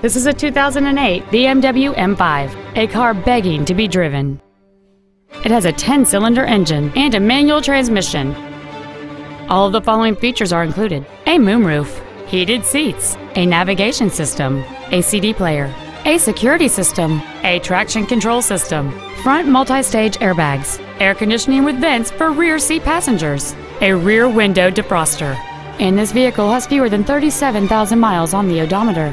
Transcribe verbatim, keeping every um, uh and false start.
This is a two thousand eight B M W M five, a car begging to be driven. It has a ten-cylinder engine and a manual transmission. All of the following features are included: a moonroof, heated seats, a navigation system, a C D player, a security system, a traction control system, front multi-stage airbags, air conditioning with vents for rear seat passengers, a rear window defroster. And this vehicle has fewer than thirty-seven thousand miles on the odometer.